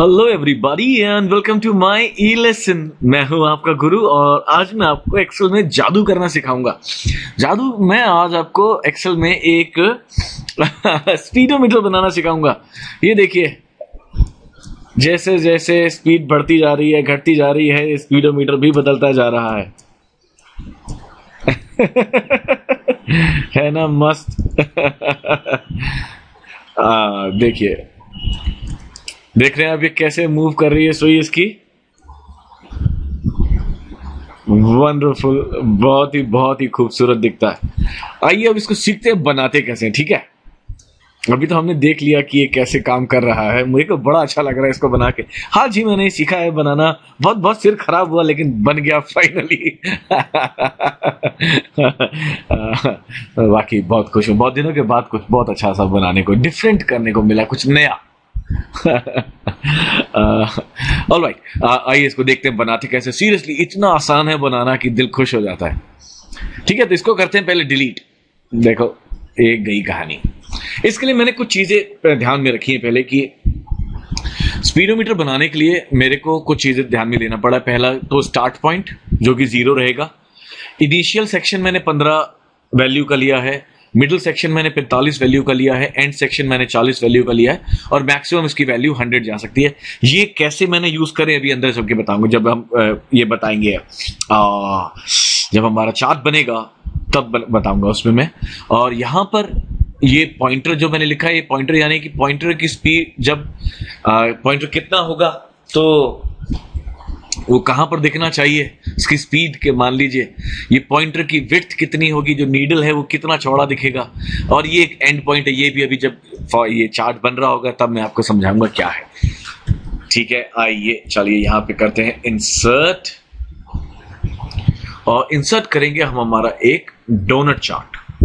Hello everybody and welcome to my e lesson. मैं हूं आपका गुरु और आज मैं आपको एक्सेल में जादू करना सिखाऊंगा। जादू मैं आज आपको एक्सेल में एक स्पीडोमीटर बनाना सिखाऊंगा। ये देखिए, जैसे जैसे स्पीड बढ़ती जा रही है, घटती जा रही है, स्पीडोमीटर भी बदलता जा रहा है है ना मस्त देखिए, देख रहे हैं आप ये कैसे मूव कर रही है सुई इसकी। वंडरफुल, बहुत ही खूबसूरत दिखता है। आइए अब इसको सीखते हैं बनाते कैसे हैं, ठीक है। अभी तो हमने देख लिया कि ये कैसे काम कर रहा है। मुझे को बड़ा अच्छा लग रहा है इसको बना के। हाँ जी, मैंने सीखा है बनाना, बहुत सिर खराब हुआ लेकिन बन गया फाइनली बाकी बहुत खुश हूँ, बहुत दिनों के बाद कुछ बहुत अच्छा सा बनाने को, डिफरेंट करने को मिला, कुछ नया ऑलराइट आइए इसको देखते हैं बनाते कैसे। सीरियसली इतना आसान है बनाना कि दिल खुश हो जाता है। ठीक है, तो इसको करते हैं पहले डिलीट। देखो एक गई कहानी। इसके लिए मैंने कुछ चीजें ध्यान में रखी हैं पहले, कि स्पीडोमीटर बनाने के लिए मेरे को कुछ चीजें ध्यान में लेना पड़ा। पहला तो स्टार्ट पॉइंट जो कि 0 रहेगा। इनिशियल सेक्शन मैंने 15 वैल्यू का लिया है, मिडिल सेक्शन मैंने 45 वैल्यू का लिया है, एंड सेक्शन मैंने 40 वैल्यू का लिया है और मैक्सिमम इसकी वैल्यू 100 जा सकती है। ये कैसे मैंने यूज करे अभी अंदर सबके बताऊंगा। जब हम ये बताएंगे, जब हमारा चार्ट बनेगा तब बताऊंगा उसमें मैं। और यहाँ पर ये पॉइंटर जो मैंने लिखा है, ये पॉइंटर यानी कि पॉइंटर की स्पीड, जब पॉइंटर कितना होगा तो वो कहां पर दिखना चाहिए, इसकी स्पीड के मान लीजिए ये पॉइंटर की विड्थ कितनी होगी, जो नीडल है वो कितना चौड़ा दिखेगा। और ये एक एंड पॉइंट है, ये भी अभी जब ये चार्ट बन रहा होगा तब मैं आपको समझाऊंगा क्या है। ठीक है, आइए चलिए यहां पे करते हैं इंसर्ट, और इंसर्ट करेंगे हम हमारा एक डोनट चार्ट।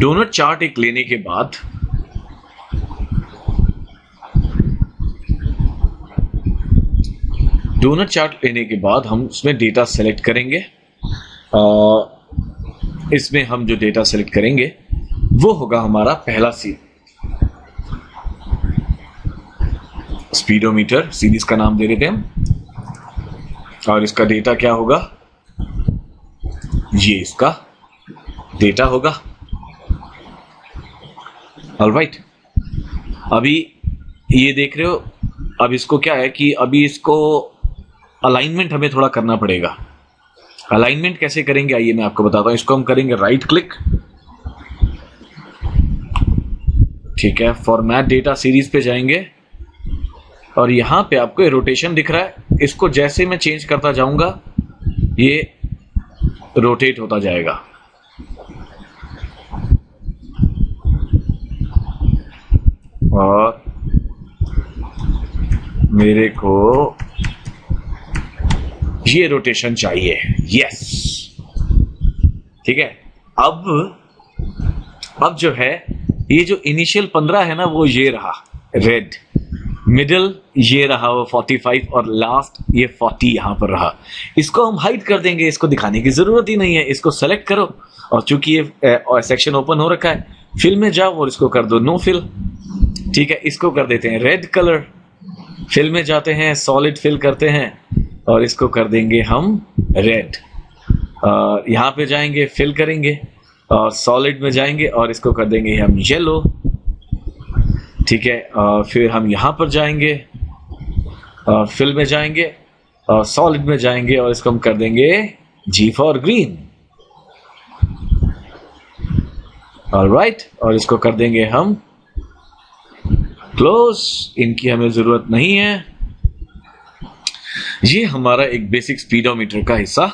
डोनट चार्ट एक लेने के बाद डोनट चार्ट लेने के बाद हम उसमें डेटा सेलेक्ट करेंगे। इसमें हम जो डेटा सेलेक्ट करेंगे वो होगा हमारा पहला स्पीडोमीटर सीरीज का नाम दे देते हैं हम। और इसका डेटा क्या होगा, ये इसका डेटा होगा। ऑलराइट, अभी ये देख रहे हो। अब इसको क्या है कि अभी इसको अलाइनमेंट हमें थोड़ा करना पड़ेगा। अलाइनमेंट कैसे करेंगे आइए मैं आपको बताता हूं। इसको हम करेंगे राइट क्लिक, ठीक है, फॉर्मेट डेटा सीरीज पे जाएंगे और यहां पे आपको ये रोटेशन दिख रहा है। इसको जैसे मैं चेंज करता जाऊंगा ये रोटेट होता जाएगा। और मेरे को ये रोटेशन चाहिए, यस। ठीक है, अब जो है ये जो इनिशियल 15 है ना, वो ये रहा रेड, मिडल ये रहा वो 45 और लास्ट ये 40 यहां पर रहा। इसको हम हाइड कर देंगे, इसको दिखाने की जरूरत ही नहीं है। इसको सेलेक्ट करो और चूंकि ये सेक्शन ओपन हो रखा है, फिल में जाओ और इसको कर दो नो फिल। ठीक है, इसको कर देते हैं रेड कलर। फिल में जाते हैं, सॉलिड फिल करते हैं और इसको कर देंगे हम रेड। यहाँ पे जाएंगे, फिल करेंगे और सॉलिड में जाएंगे और इसको कर देंगे हम येलो। ठीक है, और फिर हम यहाँ पर जाएंगे और फिल में जाएंगे और सॉलिड में जाएंगे और इसको हम कर देंगे जी फॉर ग्रीन। ऑलराइट, और इसको कर देंगे हम क्लोज। इनकी हमें जरूरत नहीं है। ये हमारा एक बेसिक स्पीडोमीटर का हिस्सा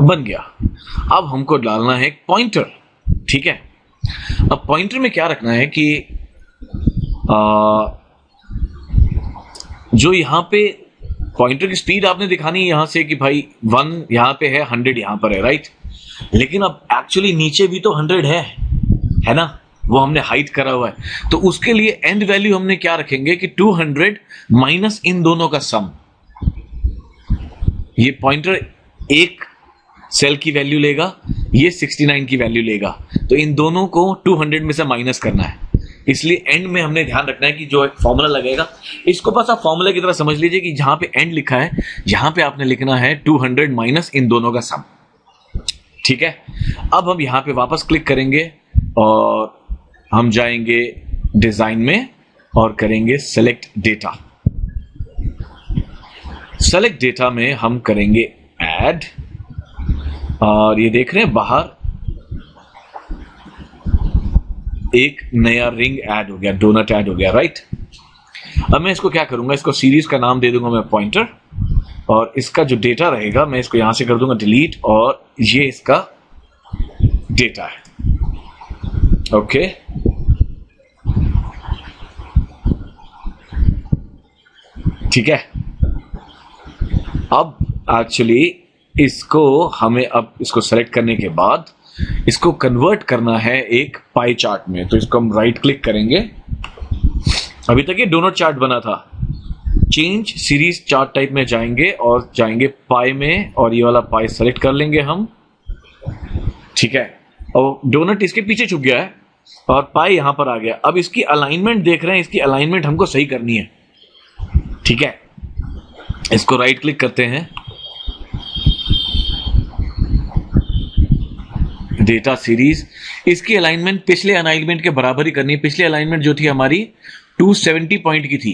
बन गया। अब हमको डालना है एक पॉइंटर। ठीक है, अब पॉइंटर में क्या रखना है कि जो यहाँ पे पॉइंटर की स्पीड आपने दिखानी है यहाँ से कि भाई 1 यहाँ पे है, 100 यहाँ पर है, राइट। लेकिन अब एक्चुअली नीचे भी तो 100 है ना, वो हमने हाइड करा हुआ है। तो उसके लिए एंड वैल्यू हमने क्या रखेंगे कि 200 माइनस इन दोनों का सम। ये पॉइंटर एक सेल की वैल्यू लेगा, ये 69 की वैल्यू लेगा, तो इन दोनों को 200 में से माइनस करना है। इसलिए एंड में हमने ध्यान रखना है कि जो एक फॉर्मूला लगेगा इसको बस आप फॉर्मूला की तरह समझ लीजिए कि जहां पे एंड लिखा है यहां पे आपने लिखना है 200 माइनस इन दोनों का सम। ठीक है, अब हम यहां पे वापस क्लिक करेंगे और हम जाएंगे डिजाइन में और करेंगे सेलेक्ट डेटा। सेलेक्ट डेटा में हम करेंगे ऐड और ये देख रहे हैं बाहर एक नया रिंग ऐड हो गया, डोनट ऐड हो गया, राइट। अब मैं इसको क्या करूंगा, इसको सीरीज का नाम दे दूंगा मैं पॉइंटर और इसका जो डेटा रहेगा मैं इसको यहां से कर दूंगा डिलीट और ये इसका डेटा है। ओके, ठीक है। अब एक्चुअली इसको हमें अब इसको सेलेक्ट करने के बाद इसको कन्वर्ट करना है एक पाई चार्ट में, तो इसको हम राइट क्लिक करेंगे। अभी तक ये डोनट चार्ट बना था, चेंज सीरीज चार्ट टाइप में जाएंगे और जाएंगे पाई में और ये वाला पाई सेलेक्ट कर लेंगे हम। ठीक है, और डोनट इसके पीछे छुप गया है और पाई यहां पर आ गया। अब इसकी अलाइनमेंट देख रहे हैं, इसकी अलाइनमेंट हमको सही करनी है। ठीक है, इसको राइट क्लिक करते हैं, डेटा सीरीज, इसकी अलाइनमेंट पिछले अलाइनमेंट के बराबर ही करनी है। पिछले अलाइनमेंट जो थी हमारी 270 पॉइंट की थी।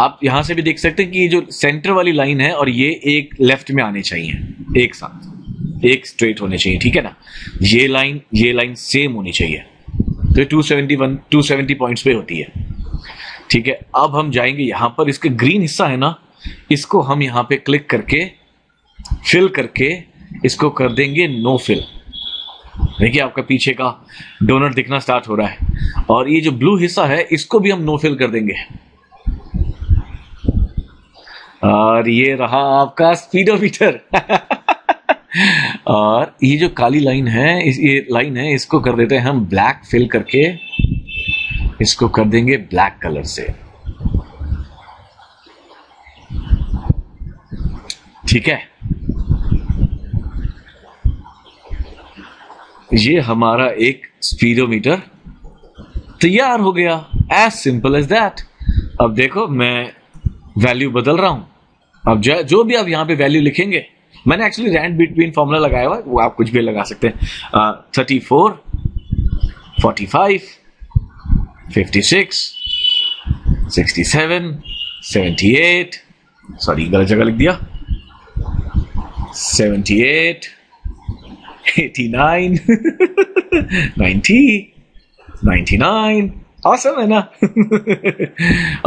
आप यहां से भी देख सकते हैं कि जो सेंटर वाली लाइन है और ये एक लेफ्ट में आने चाहिए, एक साथ एक स्ट्रेट होने चाहिए। ठीक है ना, ये लाइन सेम होनी चाहिए। तो 270 पॉइंट्स पे होती है। ठीक है, अब हम जाएंगे यहां पर, इसके ग्रीन हिस्सा है ना, इसको हम यहां पे क्लिक करके फिल करके इसको कर देंगे नो फिल। देखिए आपका पीछे का डोनट दिखना स्टार्ट हो रहा है और ये जो ब्लू हिस्सा है इसको भी हम नो फिल कर देंगे। और ये रहा आपका स्पीडोमीटर और ये जो काली लाइन है, ये लाइन है, इसको कर देते हैं हम ब्लैक, फिल करके इसको कर देंगे ब्लैक कलर से। ठीक है, ये हमारा एक स्पीडोमीटर तैयार हो गया, एज सिंपल एज दैट। अब देखो मैं वैल्यू बदल रहा हूं। अब जो भी आप यहां पे वैल्यू लिखेंगे, मैंने एक्चुअली रैंड बिटवीन फॉर्मूला लगाया हुआ है, वो आप कुछ भी लगा सकते हैं। 34, 45, 56, 67, 78, सॉरी गलत जगह लिख दिया, 78, 89, 90, 99, awesome है ना।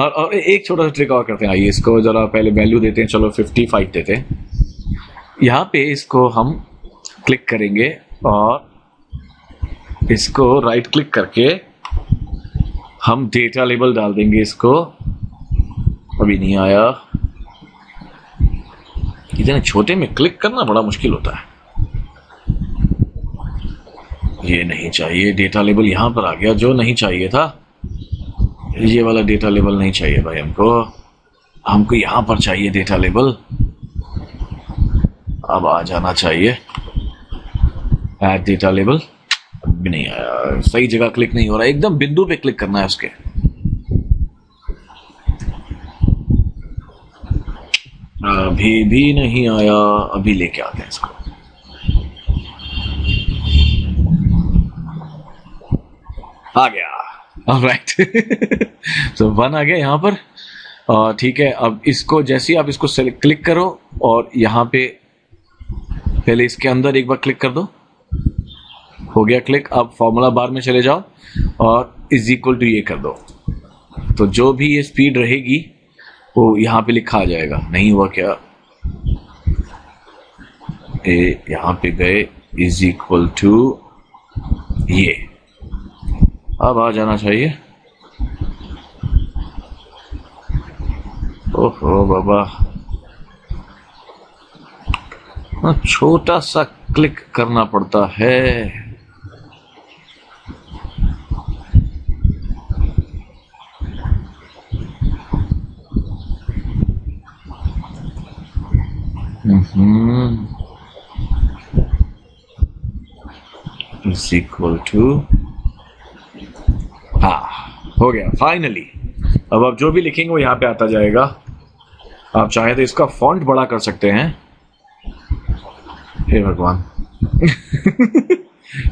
और एक छोटा सा ट्रिक और करते हैं, आइए इसको जरा पहले वैल्यू देते हैं, चलो 55 देते हैं। यहाँ पे इसको हम क्लिक करेंगे और इसको राइट क्लिक करके हम डेटा लेबल डाल देंगे इसको। अभी नहीं आया, इतने छोटे में क्लिक करना बड़ा मुश्किल होता है। ये नहीं चाहिए, डेटा लेबल यहां पर आ गया, जो नहीं चाहिए था। ये वाला डेटा लेबल नहीं चाहिए भाई हमको, हमको यहां पर चाहिए डेटा लेबल। अब आ जाना चाहिए ऐड डेटा लेबल, भी नहीं आया, सही जगह क्लिक नहीं हो रहा, एकदम बिंदु पे क्लिक करना है उसके। अभी भी नहीं आया, अभी लेके आते हैं इसको। आ गया, ऑलराइट। सो 1 आ गया यहां पर। ठीक है, अब इसको जैसे ही आप इसको क्लिक करो और यहां पे पहले इसके अंदर एक बार क्लिक कर दो, हो गया क्लिक। अब फॉर्मूला बार में चले जाओ और इज इक्वल टू ये कर दो, तो जो भी ये स्पीड रहेगी वो यहां पे लिखा आ जाएगा। नहीं हुआ क्या, यहां पे गए, इज इक्वल टू ये, अब आ जाना चाहिए। ओहो बाबा, छोटा सा क्लिक करना पड़ता है। is equal to, हाँ हो गया फाइनली। अब आप जो भी लिखेंगे वो यहाँ पे आता जाएगा। आप चाहे तो इसका फॉन्ट बड़ा कर सकते हैं। हे भगवान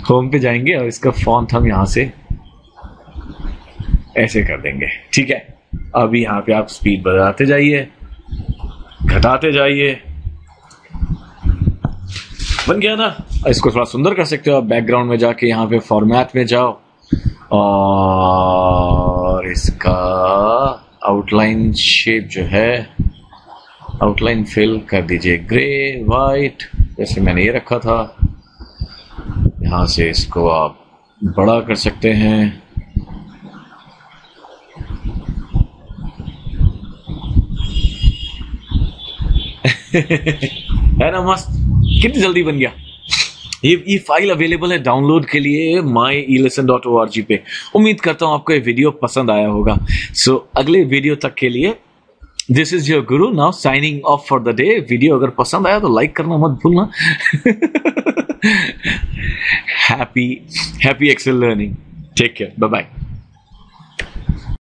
होम पे जाएंगे और इसका फॉन्ट हम यहाँ से ऐसे कर देंगे, ठीक है। अभी यहाँ पे आप स्पीड बढ़ाते जाइए, घटाते जाइए, बन गया ना। इसको थोड़ा सुंदर कर सकते हो आप। बैकग्राउंड में जाके यहाँ पे फॉर्मेट में जाओ और इसका आउटलाइन शेप जो है, आउटलाइन फिल कर दीजिए ग्रे वाइट, जैसे मैंने ये रखा था। यहाँ से इसको आप बड़ा कर सकते हैं, है ना। मस्त, कितनी जल्दी बन गया। ये फाइल अवेलेबल है डाउनलोड के लिए my e-lesson.org पे। उम्मीद करता हूँ आपको ये वीडियो पसंद आया होगा। सो अगले वीडियो तक के लिए this is your guru now signing off for the day. Video अगर पसंद आया तो लाइक करना मत भूलना। Happy Excel learning. Take care, bye bye.